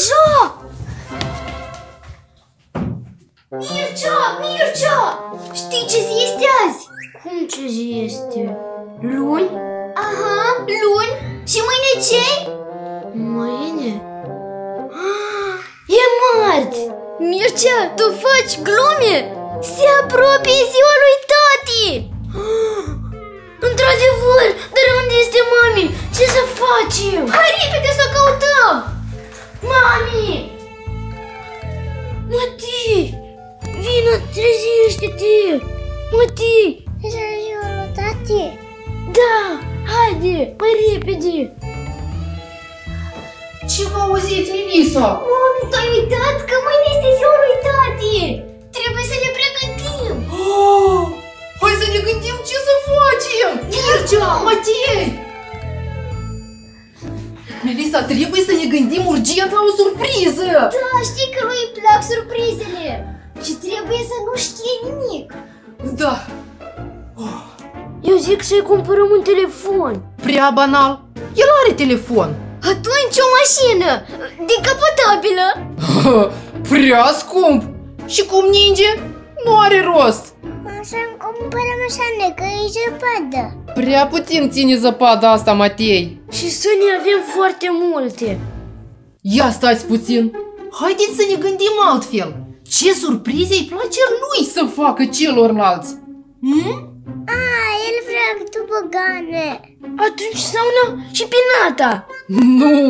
Mircea! Mircea! Știi ce zi este azi? Cum ce zi este? Luni? Aha, luni! Și mâine ce? Mâine? Ah, e marți! Mircea, tu faci glume! Se apropie ziua lui Tati! Ah, într-adevăr! Dar unde este mami? Ce să facem? Hai repede să o căutăm! Mami! Mătii! Vină, trezește-te! Mătii! Este ziua lui Tati? Da! Haide! Mai repede! Ce vă auziți, Melissa? Mami, tu ai uitat că mâine este ziua lui Tati! Trebuie să ne pregătim! Oh, hai să ne gândim ce să facem! Mircea, Matei! Melissa, trebuie să ne gândim urgent la o surpriză! Da, știi că lui îi plac surprizele! Și trebuie să nu știe nimic! Da! Oh. Eu zic să-i cumpărăm un telefon! Prea banal! El are telefon! Atunci o mașină decapotabilă. Prea scump! Și cum ninge, nu are rost. Să-mi cumpărăm șane, că e zăpadă. Prea puțin ține zăpada asta, Matei. Și să ne avem foarte multe. Ia stați puțin. Haideți să ne gândim altfel. Ce surprize îi place lui să facă celorlalți. El vrea tobogane. Atunci sauna și pinata. Nu,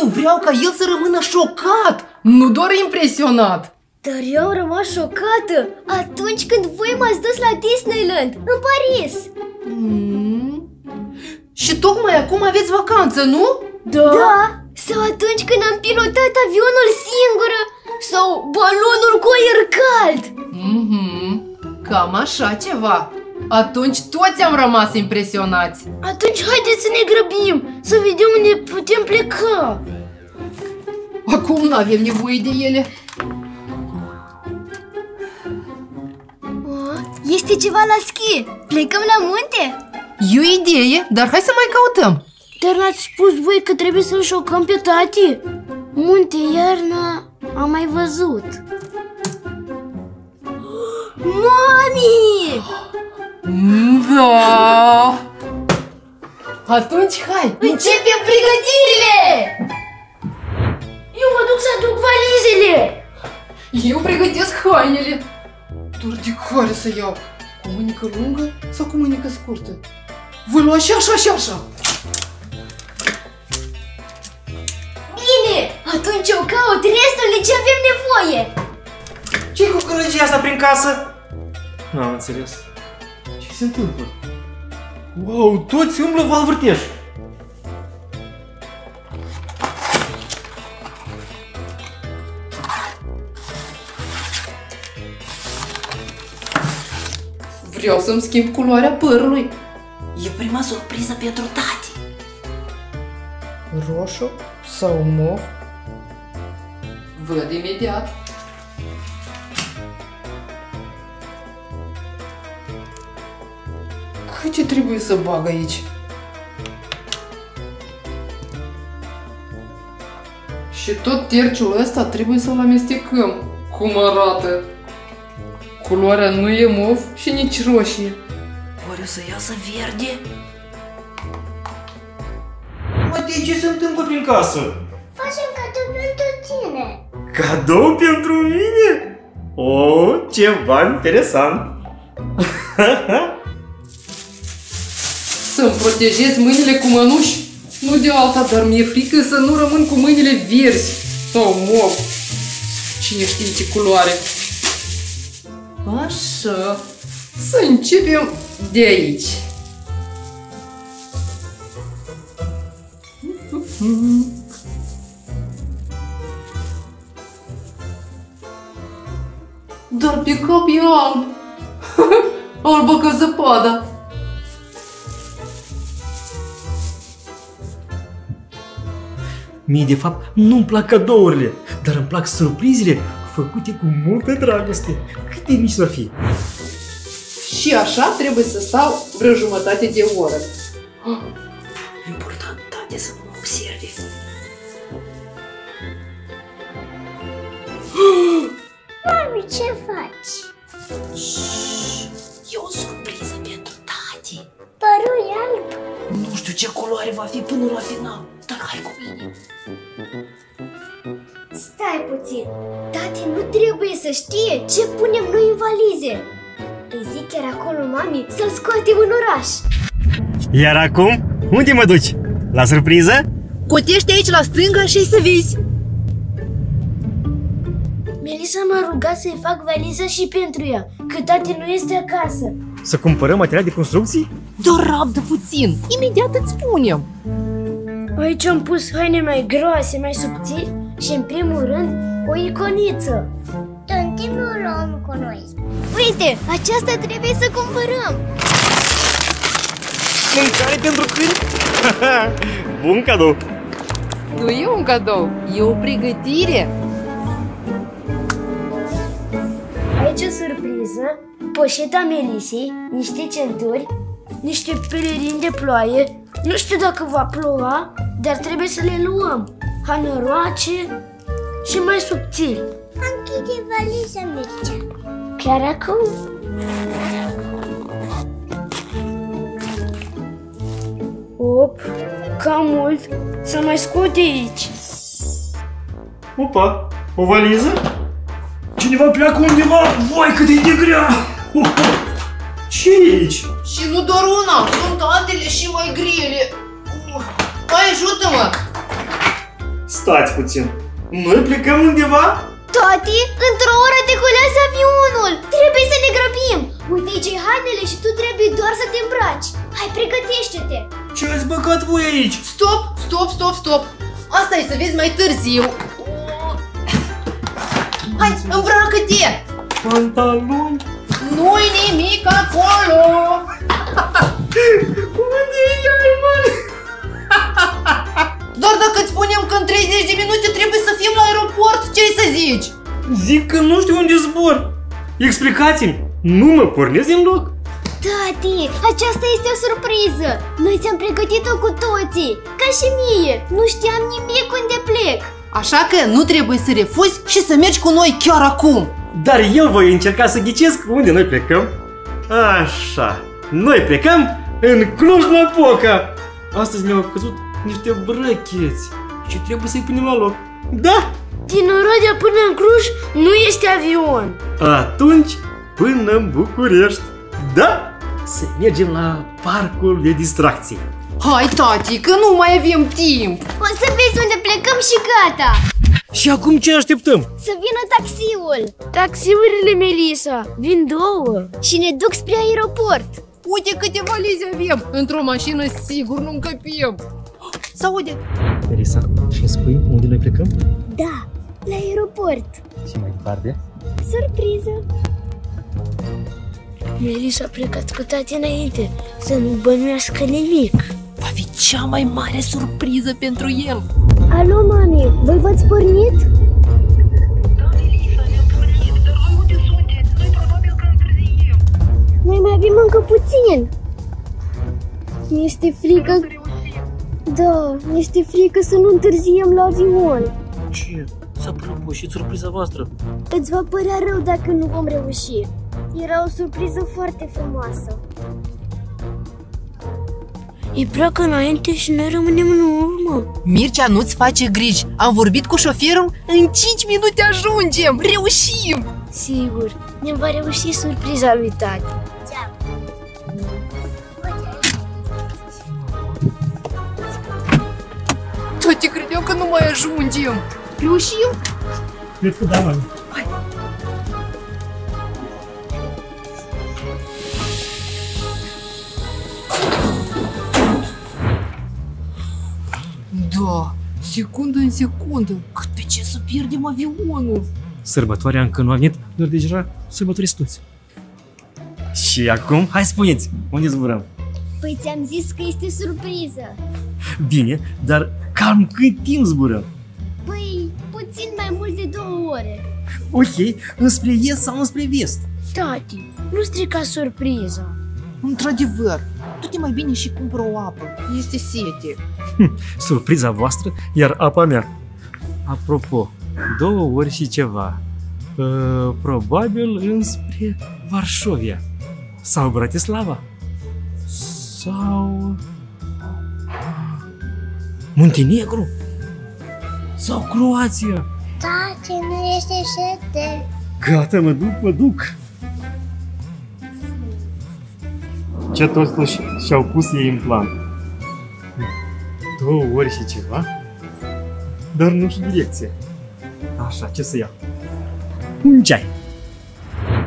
eu vreau ca el să rămână șocat, nu doar impresionat. Dar eu am rămas șocată atunci când voi m-ați dus la Disneyland, în Paris. Și tocmai acum aveți vacanță, nu? Da. Sau atunci când am pilotat avionul singură sau balonul cu aer cald. Cam așa ceva. Atunci toți am rămas impresionați. Atunci haideți să ne grăbim, să vedem unde putem pleca. Acum nu avem nevoie de ele. Este ceva la schi. Plecăm la munte? E o idee, dar hai să mai căutăm. Dar n-ați spus voi că trebuie să-l șocăm pe Tati? Munte iarna am mai văzut. Mami! Da! Atunci, hai! Începem pregătirile! Eu mă duc să aduc valizele! Eu pregătesc hainele! Doar de care să iau? Cu mânică lungă sau cu mânică scurtă? Voi lua și așa, și așa! Bine! Atunci eu caut restul de ce avem nevoie! Ce-i cu călăgia asta prin casă? N-am înțeles. Ce se întâmplă? Wow, toți umblă valvârteș! Vreau să-mi schimb culoarea părului. E prima surpriză pentru Tati. Roșu sau mov? Văd imediat. Ce trebuie să bag aici? Și tot terciul ăsta trebuie să-l amestecăm. Cum arată? Culoarea nu e mov și nici roșie. Oare o să iasă verde? Matei, ce se întâmplă prin casă? Facem cadou pentru tine. Cadou pentru mine? Oh, ceva interesant! Să-mi protejez mâinile cu mănuși? Nu de alta, dar mi-e frică să nu rămân cu mâinile verzi sau mov. Cine știe ce culoare. Așa. Să începem de aici. Dar pe cap e alb. Albă ca zăpada. Mie, de fapt, nu-mi plac cadourile, dar îmi plac surprizele făcute cu multă dragoste, cât de mici să fie. Și așa trebuie să stau vreo jumătate de oră. Important, Tati, să mă observe. Mami, ce faci? E o surpriză pentru Tati. Părul e alb. Nu știu ce culoare va fi până la final, dar hai cu mine. Stai puțin, Tati nu trebuie să știe ce punem noi în valize. Îi zic chiar acolo, mami, să-l scoatem în oraș. Iar acum, unde mă duci? La surpriză? Cotește aici la stânga și să vezi. Melissa m-a rugat să-i fac valiza și pentru ea, că Tati nu este acasă. Să cumpărăm material de construcții? Doar rabdă puțin, imediat îți spunem. Aici am pus haine mai groase, mai subțiri și în primul rând o iconiță. Tanti nu o luăm cu noi. Uite, aceasta trebuie să cumpărăm. Mâncare pentru câini? Bun cadou! Nu e un cadou, e o pregătire! Aici o surpriză, poșeta Melissei, niște centuri, niște pelerini de ploaie. Nu știu dacă va ploua, dar trebuie să le luăm. Hanoroace și mai subțiri. Închide valiza, Mircea. Chiar acum? Op, cam mult, să mai scoate aici. Opa, o valiză? Cineva pleacă undeva? Vai, cât de grea! Ce e aici? Și nu doar una, sunt altele și mai grele. Mai ajută-mă! Stați puțin, noi plecăm undeva? Tati, într-o oră decolează avionul! Trebuie să ne grăbim! Uite aici hainele și tu trebuie doar să te îmbraci. Hai, pregătește-te! Ce ați băgat voi aici? Stop, stop, stop, stop! Asta e să vezi mai târziu! Hai, îmbracă-te! Pantaloni? Nu-i nimic acolo! Unde e iar, mă? Doar dacă îți spunem că în 30 de minute trebuie să fim la aeroport, ce-i să zici? Zic că nu știu unde zbor. Explicați-mi, nu mă pornesc din loc. Tati, aceasta este o surpriză. Noi ți-am pregătit-o cu toții, ca și mie. Nu știam nimic unde plec. Așa că nu trebuie să refuzi și să mergi cu noi chiar acum. Dar eu voi încerca să ghicesc unde noi plecăm. Așa, noi plecăm în Cluj-Napoca. Astăzi mi-au căzut niște brăcheți și trebuie să-i punem la loc. Da! Din Oradea până în Cluj nu este avion. Atunci până în București. Da? Să mergem la parcul de distracție. Hai, Tati, că nu mai avem timp. O să vezi unde plecăm și gata. Și acum ce așteptăm? Să vină taxiul. Taxiurile Melissa. Vin două. Și ne duc spre aeroport. Uite câte valize avem. Într-o mașină sigur nu încăpim. Să aude! Melissa, și spui unde noi plecăm? Da, la aeroport. Și mai departe? Surpriză! Melissa a plecat cu Tati înainte, să nu bănuiască nimic. Va fi cea mai mare surpriză pentru el. Alo, mami, voi v-ați pornit? Da, Melissa, ne-am pornit, dar voi unde sunteți? Noi probabil că întârziem. Noi mai avem încă puțin. Mi-este frică... Da, mi-este frică să nu întârziem la avion. Ce? S-a prăbușit surpriza voastră. Îți va părea rău dacă nu vom reuși. Era o surpriză foarte frumoasă. Îi pleacă înainte și noi rămânem în urmă. Mircea, nu-ți face griji. Am vorbit cu șoferul, în 5 minute ajungem. Reușim! Sigur, ne va reuși surpriza lui Tati. Tati, credeam că nu mai ajungem. Reușim? Cred că da, mami. Hai! Da, secundă în secundă. Cât pe ce să pierdem avionul? Sărbătoarea încă nu a venit, dar deja sărbătoriți toți. Și acum, hai spuneți, unde zburăm? Păi ți-am zis că este surpriză. Bine, dar cam cât timp zburăm? Păi, puțin mai mult de 2 ore. Ok, înspre est sau înspre vest? Tati, nu strica surpriza. Într-adevăr, du-te mai bine și cumpără o apă, este sete. Surpriza voastră, iar apa mea. Apropo, 2 ori și ceva. probabil înspre Varșovia sau Bratislava sau Munte Negru sau Croația. Tati, nu este șete. Gata, mă duc. Ce toți și-au pus ei în plan? 2 ori și ceva, dar nu știu direcția. Așa, ce să iau? Un ceai.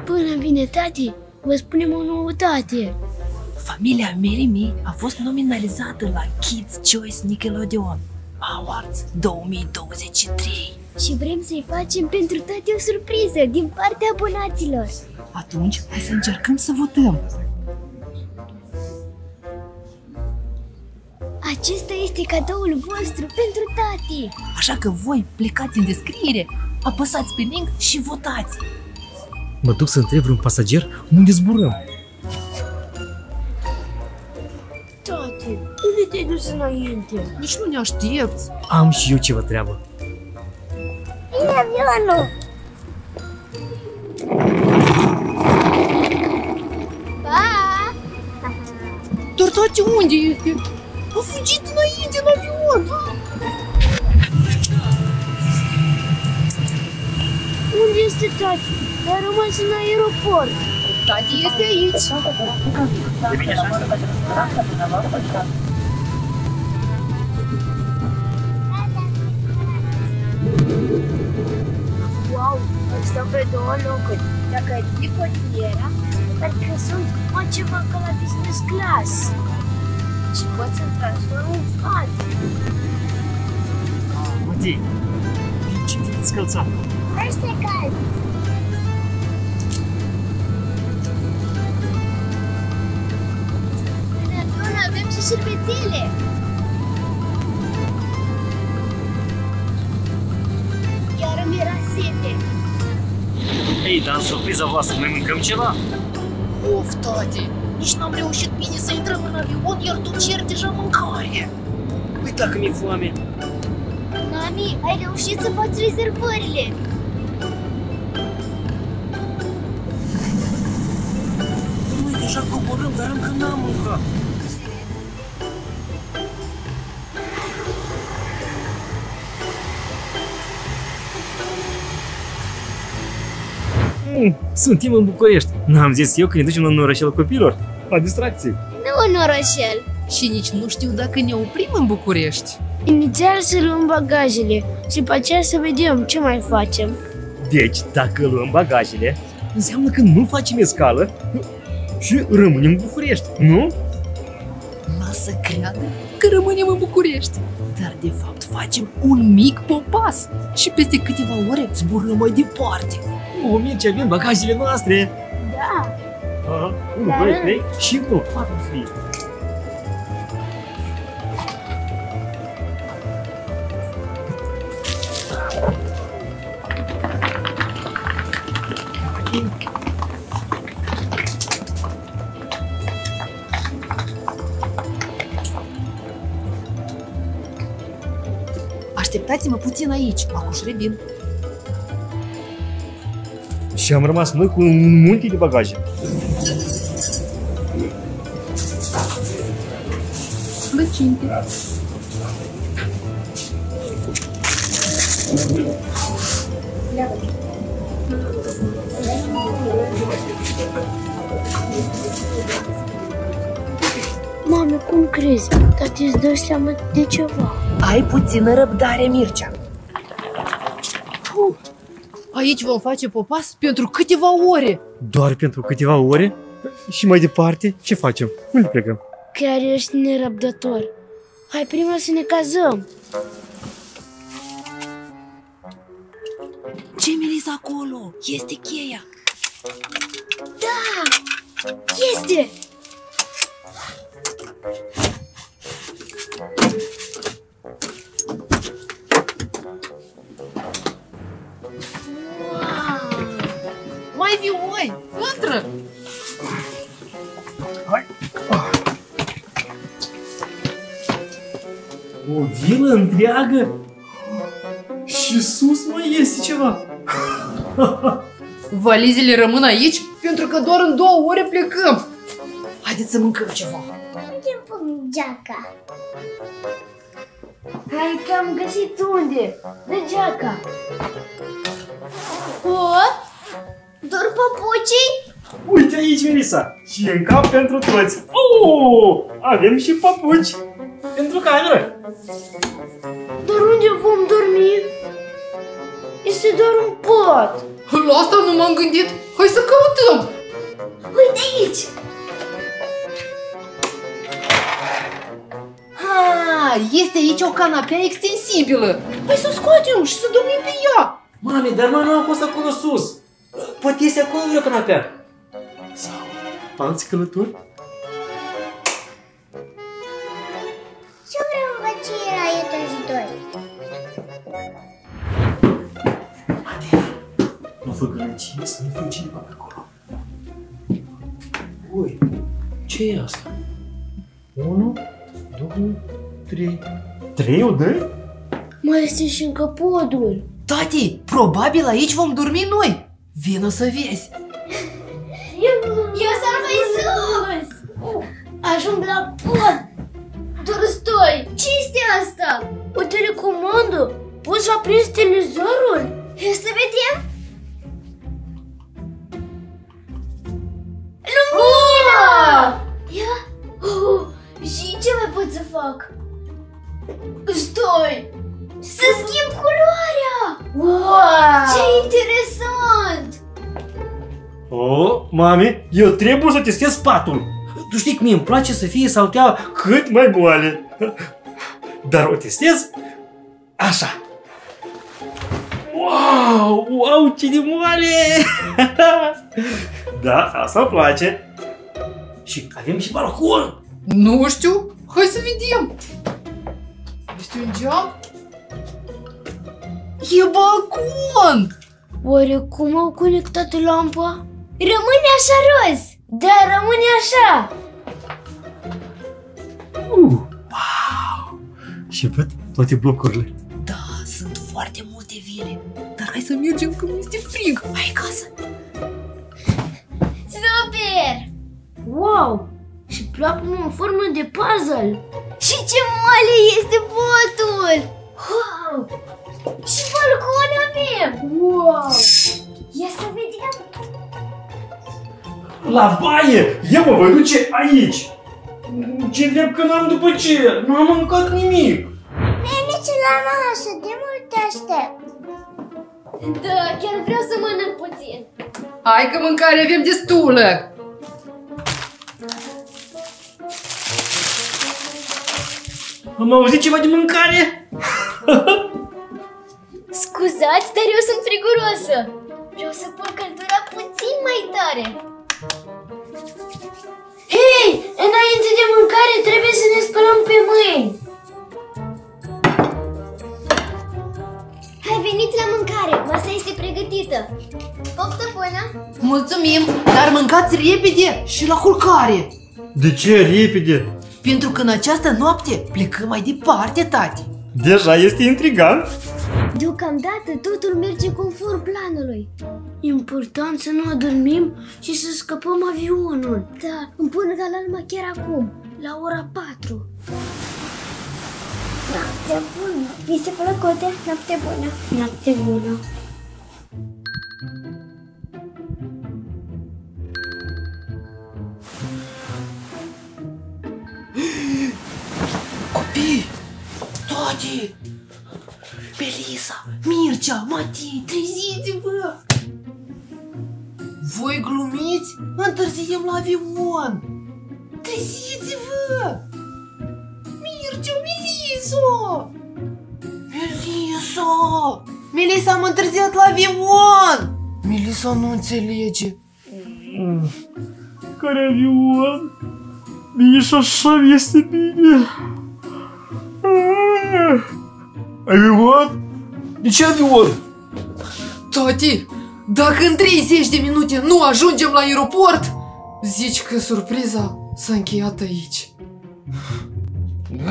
Până vine tati, vă spunem o noutate. Familia Mircea a fost nominalizată la Kids Choice Nickelodeon Awards 2023. Și vrem să-i facem pentru tati o surpriză din partea abonaților. Atunci, hai să încercăm să votăm. Acesta este cadoul vostru pentru tati! Așa că voi plecați în descriere, apăsați pe link și votați! Mă duc să întreb vreun pasager unde zburăm. Tati, unde te-ai dus înainte? Nici nu ne aștepți! Am și eu ceva treabă! E avionul! Pa! Dar tati unde este? A fugit înainte în avion! Unde este tati? A rămas în aeroport! Tati este aici! Wow! Stau pe 2 locuri! Dacă ridic portiera, parcă sunt altceva ca la business class! Și pot să-mi transform în pat. Matei, ce te descălțat? Este cald. În avion avem și șervețele. Iar îmi era sete. Ei, dar în surpriza voastră, noi mâncăm ceva? Of, tati! Nici n-am reușit bine să intrăm în avion, iar tu ceri deja mâncare. Păi dacă mi-e foame. Mami, ai reușit să faci rezervările. Noi deja coborâm, dar încă n-am mâncat. Suntem în București. N-am zis eu că ne ducem la un orășel copilor, la distracție. Nu un orășel. Și nici nu știu dacă ne oprim în București. Inițial să luăm bagajele și pe aceea să vedem ce mai facem. Deci, dacă luăm bagajele, înseamnă că nu facem escală și rămânem în București, nu? Lasă creadă că rămânem în București. Dar de fapt facem un mic popas și peste câteva ore zburăm mai departe. O, Mircea, avem bagajele noastre! Da! 1, 2, 3 și 4 fii! Așteptați-mă puțin aici, acuși revin! Și am rămas noi cu un munte de bagaje. Plăcinte. Mame, cum crezi? Tati, îți dai seama de ceva? Ai puțină răbdare, Mircea. Aici vom face popas pentru câteva ore. Doar pentru câteva ore? Și mai departe, ce facem? Unde plecăm? Chiar ești nerăbdător. Hai prima să ne cazăm. Ce, Melissa, acolo? Este cheia. Da! Este! Hai, Vimon, intră! Hai! O vilă întreagă? Și sus mai este ceva! Valizele rămân aici pentru că doar în 2 ore plecăm. Haideți să mâncăm ceva. Unde-mi pun geaca? Hai că am găsit unde. De geaca. O? Doar papucii? Uite aici, Melissa. Și e în cap pentru toți. Oh, avem și papuci. Pentru cameră. Dar unde vom dormi? Este doar un pat. La asta nu m-am gândit. Hai să căutăm. Uite aici. Ha, este aici o canapea extensibilă. Hai să o scoatem și să dormim pe ea. Mami, dar mama nu a fost acolo sus. Poate este acolo vreo canapea. Sau alți călători? Ce vreau învățire la etajul 2? Matei, nu fă gălăcine să ne fie cineva pe acolo. Ui, ce e asta? 1, 2, 3. 3 o dă? Mai este și încă podul. Tati, probabil aici vom dormi noi. Vino să vezi! Eu s-ar mai sus! Ajung la pod! Doar stoi! Ce este asta? O telecomandă? Poți să aprinzi televizorul? Eu să vedem! Lumina! Ia? Și ce mai pot să fac? Stoi! Să schimb culoarea! Wow! Ce interesant! Oh, mami, eu trebuie să testez patul. Tu știi că mie îmi place să fie saltea cât mai goale. Dar o testez așa. Wow, wow, ce de moale! Da, asta îmi place. Și avem și balcon. Nu știu, hai să vedem. Este un geam? E balcon! Oare cum au conectat lampa? Rămâne așa roz! Da, rămâne așa! Wow! Și văd toate blocurile. Da, sunt foarte multe vile. Dar hai să mergem că mi-este frig. Hai acasă! Super! Wow! Și platforma în formă de puzzle! Și ce moale este botul! Wow! Și balcon avem! Wow! Ia să vedem! La baie! Eu mă voi duce aici! Ce drept că n-am după ce! Nu am mâncat nimic! Veniți la masă, de mult aștept! Da, chiar vreau să mănânc puțin! Hai că mâncare avem destulă! Am auzit ceva de mâncare? Scuzați, dar eu sunt friguroasă! Vreau să pun căldura puțin mai tare! Hei! Înainte de mâncare trebuie să ne spălăm pe mâini! Hai, veniți la mâncare! Masa este pregătită! Poftă bună! Mulțumim! Dar mâncați repede și la culcare! De ce repede? Pentru că în această noapte plecăm mai departe, tati! Deja este intrigant! Deocamdată totul merge conform planului. Important să nu adormim și să scăpăm avionul. Da, îmi pun alarma chiar acum, la ora 4. Noapte bună! Vi se plăcute? Noapte bună! Noapte bună! Copii! Tati! Melissa, Mircea, Matei, treziți-vă! Voi glumiți? Întârziem la avion! Treziți-vă! Mircea, Melissa! Melissa! Melissa, am întârziat la avion! Melissa nu înțelege. Care avion? Mie și așa mi-este bine. Avion? De ce avion? Tati, dacă în 30 de minute nu ajungem la aeroport, zici că surpriza s-a încheiat aici.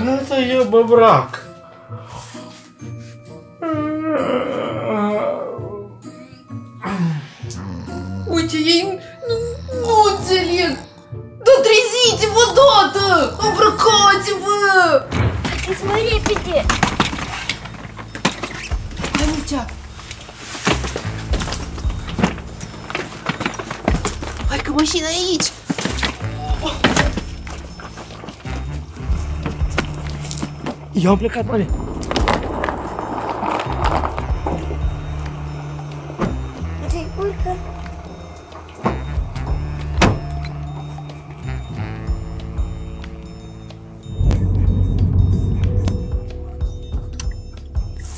Gata e, bă, brac. Mircea! Hai că mașina e aici! Eu am plecat, mare!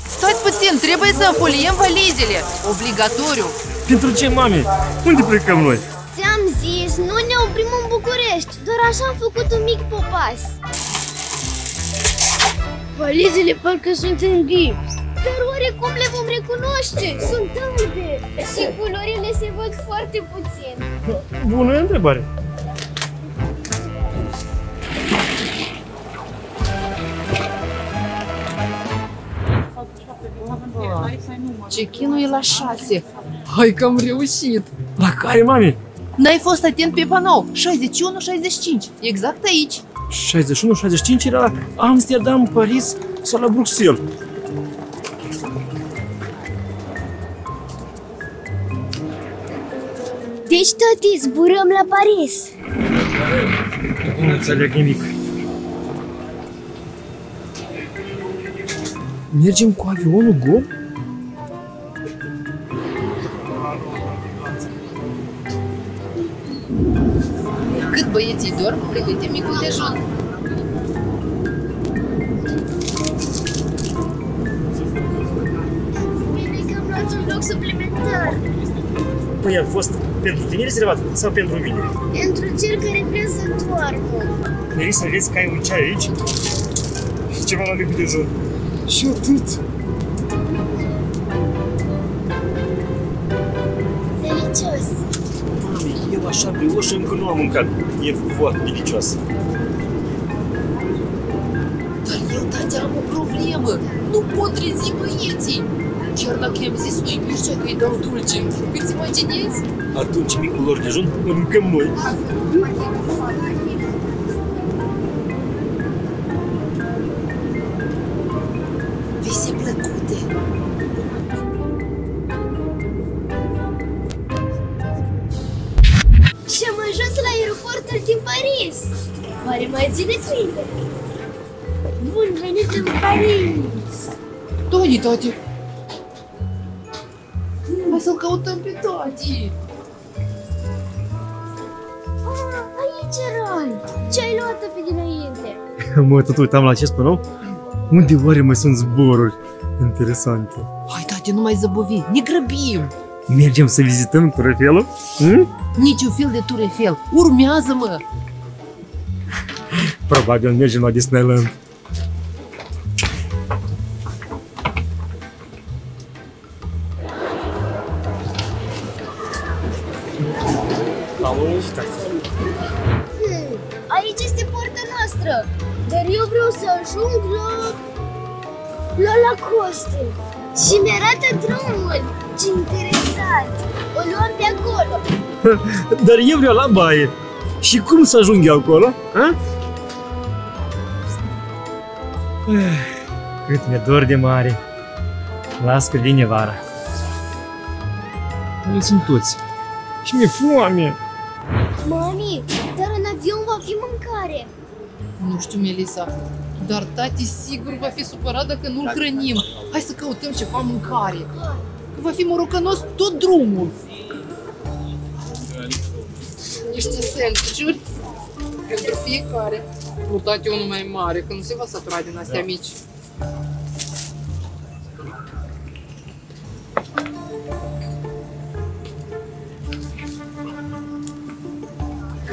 Stați puțin, trebuie să înfoliem valizele! Obligatoriu! Pentru ce, mami? Unde plecăm noi? Ți-am zis, nu ne oprim în București! Doar așa am făcut un mic popas! Valizele parcă sunt în gips! Dar oarecum le vom recunoaște! Sunt albe! Și culorile se văd foarte puțin! Bună întrebare! Check-in-ul e la 6. Hai că am reușit! La care, mami? N-ai fost atent pe panou! 61-65! Exact aici! 61-65 era la Amsterdam, Paris sau la Bruxelles. Deci, Tati, zburăm la Paris. Nu înțeleg nimic. Mergem cu avionul Go? Cât băieții dorm, pregătim micul dejun. Bine că am luat un loc suplimentar. Păi a fost pentru tine rezervat sau pentru mine? Pentru cel care vrea să doarmă. Vrei să vezi că ai un ceai aici și ceva la micul dejun. Și atât. Delicios! Eu așa brioșă încă nu am mâncat. E foarte delicios. Dar eu, Tati, am o problemă. Nu pot trezi băieții. Chiar dacă i-am zis lui Mircea că îi dau dulce, îți imaginezi? Atunci micul lor dejun îl mâncăm noi. Vise plăcute! Și am ajuns la aeroportul din Paris! Oare mai țineți minte? Bun venit în Paris! Tati, Tati! Hai să-l căutăm pe Tati! Ah, aici erai! Ce-ai luat-o pe dinainte? Mă, tot uitam la acest panou. Unde oare mai sunt zboruri interesante? Hai, Tati, nu mai zăbovi, ne grăbim! Mergem să vizităm Tour Eiffel-ul? Niciun fel de Tour Eiffel, urmează-mă! Probabil mergem la Disneyland. Aici este poarta noastră! Dar eu vreau să ajung la Lacoste. Și mi-arată drumul. Ce interesant! O luăm de acolo. Dar eu vreau la baie. Și cum să ajung eu acolo? A? Cât mi-e dor de mare. Las că vine vara. Noi sunt toți. Și mi-e foame. Mami, dar în avion va fi mâncare. Nu știu, Melissa, dar Tati sigur va fi supărat dacă nu-l hrănim. Hai să căutăm ceva mâncare, că va fi morocănos tot drumul. Niște sandwich-uri pentru fiecare. Nu, Tati, unul mai mare, că nu se va satura din astea mici.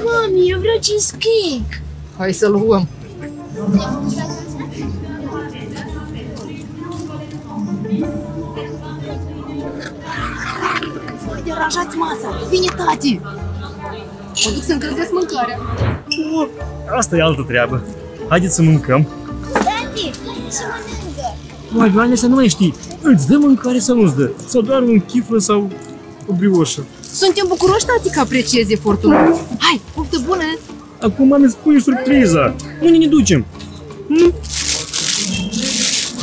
Mami, eu vreau cheesecake. Hai să luăm! Voi deranjați masa! Vine Tati! Mă duc să încălzesc mâncarea! O, asta e altă treabă! Haideți să mâncăm! Tati, hai să mănâncă! Oai, oane, să nu mai știi! Îți dă mâncare sau nu-ți dă? Sau doar un chiflă sau o brioșă? Suntem bucuroși, Tati, că apreciezi efortul! Hai, poftă bună! Acum îmi spune surpriza! Unde ne ducem?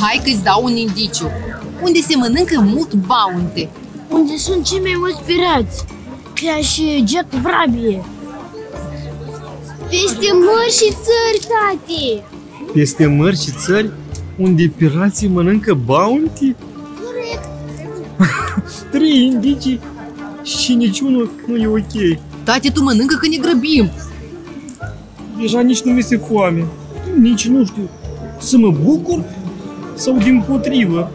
Hai că-ți dau un indiciu! unde se mănâncă mult baunte. Unde sunt cei mai ospirați, ca și Jack Vrabie. Peste mări și țări, tati! Peste mări și țări? Unde pirații mănâncă bounty? Corect! Trei indicii și niciunul nu e ok. Tati, tu mănâncă că ne grăbim! Deja nici nu mi-e foame, nici nu știu să mă bucur sau dimpotrivă.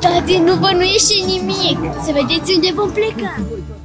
Tati, nu bănuiește nimic! Să vedeți unde vom pleca!